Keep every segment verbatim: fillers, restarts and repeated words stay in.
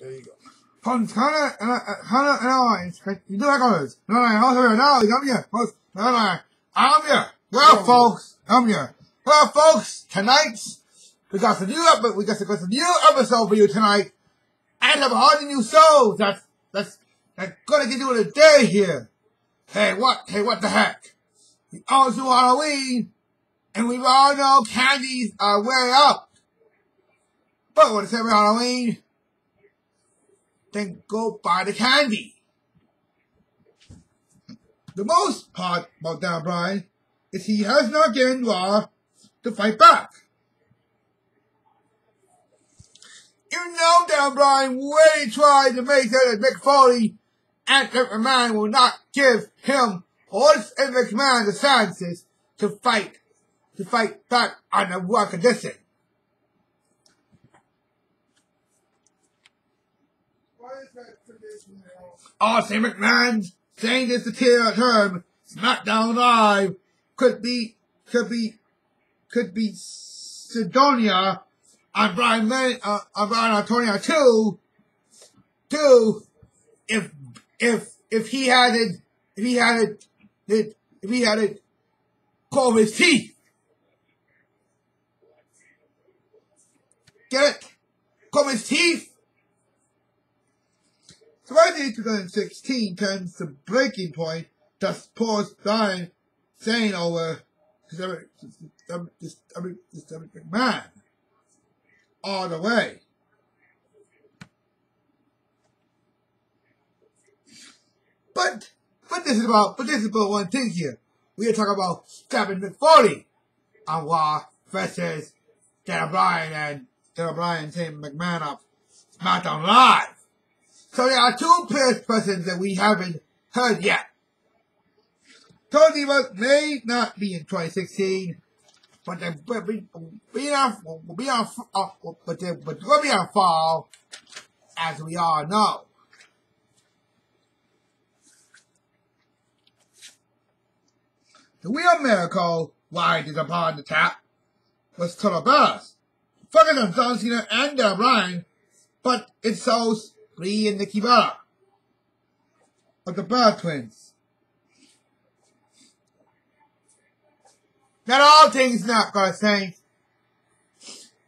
There you go. Puns kinda and kinda and lines. You do like others. No, no, no, no, I'm here. No, no, I'm here. Well, folks, I'm here. Well, folks, tonight's we got a new episode. We got a new episode for you tonight, and of all the new souls that's that's that's gonna get you in a day here. Hey, what? Hey, what the heck? We all do Halloween, and we all know candies are way up. But when it's every Halloween, then go buy the candy. The most part about Daniel Bryan is he has not given Raw to fight back. You know Daniel Bryan way tried to make sure that Mick Foley and McMahon will not give him or McMahon the chances to fight to fight back on the war condition. Why is that tradition now? R C. McMahon saying this to tear term SmackDown Live could be could be could be Sidonia on Brian uh, on Brian Antonio too too if if if he had it if he had it if he had it call his teeth. Get it? Comb his teeth? So right in twenty sixteen turns to breaking point that's pours Brian saying over McMahon all the way. But but this is about but this is about one thing here. We are talking about stabbing McFoley on Raw versus Daniel Bryan and Daniel Bryan saying McMahon up SmackDown Live. So there are two persons that we haven't heard yet. Total Divas may not be in twenty sixteen, but they will be, be on will be on uh, but they but will be on fall, as we all know. The real miracle rides upon the top was Total Bellas, focused on John Cena and Daniel Bryan, but it shows Bree and Nikki Bella of the Bella twins. Not all things not gonna change,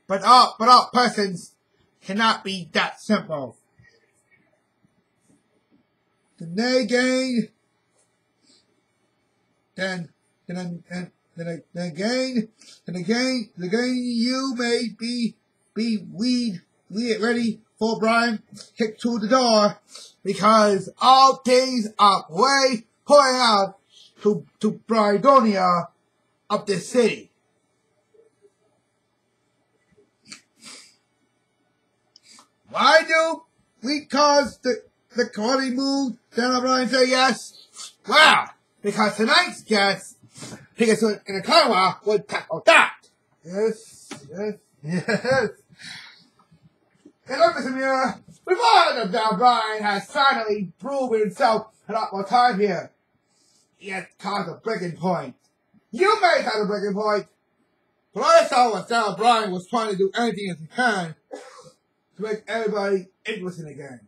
but all but all persons cannot be that simple. The Nay Gang, then then then then then again, then again, then again, you may be be weed weed ready for Brian kick to the door, because all things are way pointing out to to Braidonia of this city. Why do we cause the the quality move? Daniel Bryan say yes. Wow, because tonight's guest, he gets in a car would tackle that. Yes, yes, yes. And look, Mister Muir, we've all heard of Daniel Bryan has finally proven himself a lot more time here. He has caused a breaking point. You may have a breaking point, but I saw that Daniel Bryan was trying to do anything as he can to make everybody interested again.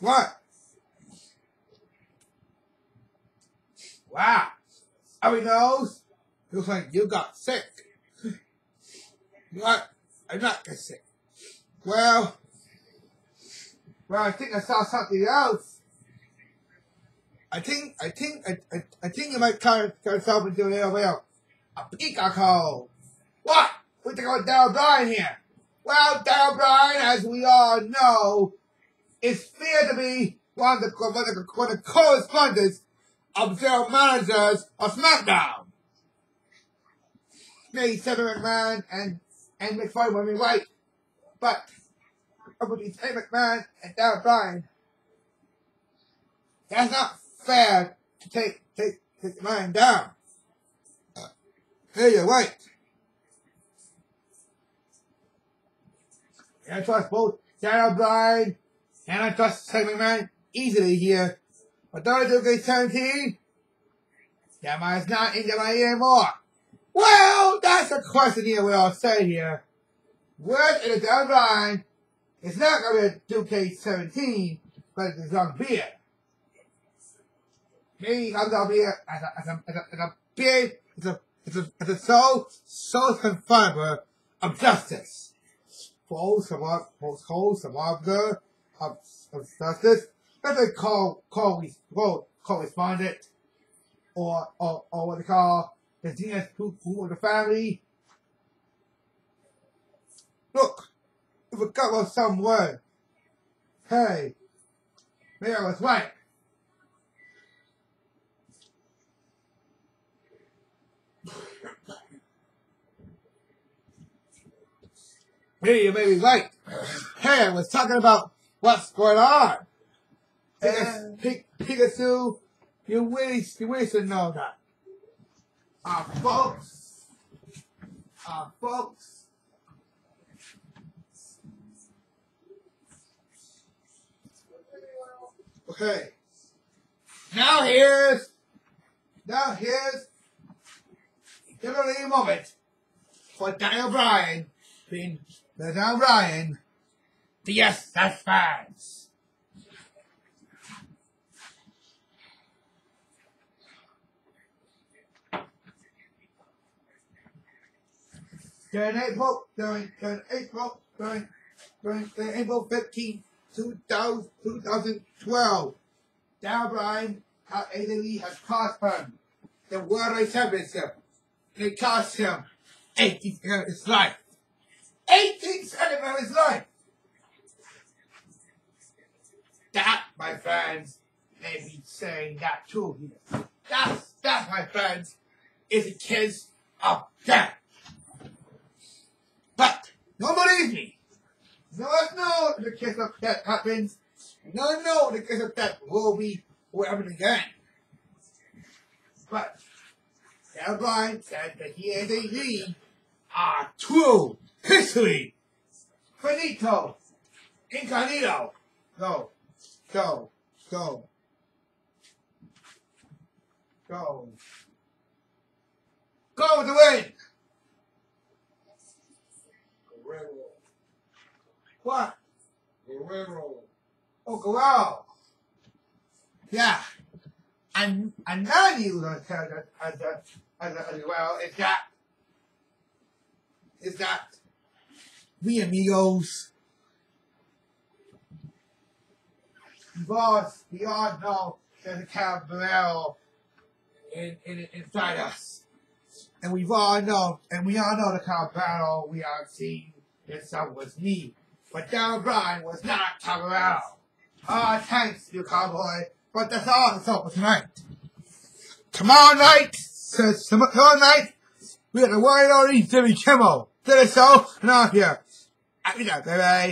What? Wow. Everybody knows. It was like you got sick. What? I'm not getting sick. Well, well, I think I saw something else. I think, I think, I, I, I think you might kind of yourself into an area a peacock hole. What? We think about Daniel Bryan here. Well, Daniel Bryan, as we all know, is feared to be one of the, one of the, one of the correspondents of general managers of SmackDown. Maybe Seven McMahon and, and McFoley will be right, but between Seven McMahon and Daniel Bryan, that's not fair to take take take mine down. Uh, hey, you're right. And I trust both Daniel Bryan and I trust Sammy Man easily here. But don't do grade seventeen. That man's not in my ear anymore. Well, that's a question here we all say here. Where is Daniel Bryan It's not going to do K seventeen, but it's going to be it. Me, I'm going to be it as a, as a, as a, as a big, as a, as a, as a soul, soul confirmer of justice. For all some, for all some other of, of justice, that's a call, call, call, correspondent, or, or, or what they call the D S who of the family. Look, if a couple of someone, hey, maybe I was right. Maybe you may be right. Hey, I was talking about what's going on. And P Pikachu, you really, you really should know that. Our folks, our folks, okay. Now here's, now here's the little moment for Daniel Bryan being the Daniel Bryan. The yes, that's fans. During April, during during April, during during April fifteenth. two thousand twelve, Daniel Bryan at A W E has cost him the World Championship. It cost him eighteen percent of his life. eighteen percent of his life! That, my friends, may be saying that too here. That, that, my friends, is a kiss of death. But, don't believe me. No one knows the case of that happens. No one knows the case of that will be whatever again. But Daniel Bryan said that he and A E W are true history. Finito. Incognito. Go. Go. Go. Go. Go with the wind. Guerrero. What? Guerrero. Oh, Guerrero. Yeah. And another news on television as, as, as well is that, is that we amigos, because we all know there's a Guerrero in, in, inside us. And we've all know, and we all know the kind of battle we are seeing that someone's need. But Daniel Bryan was not Guerrero. Ah, oh, thanks, you cowboy. But that's all that's all for tonight. Tomorrow night, so, tomorrow night, we got the Warrior Jimmy Kimmel. Did it so? And off here. I mean, bye bye.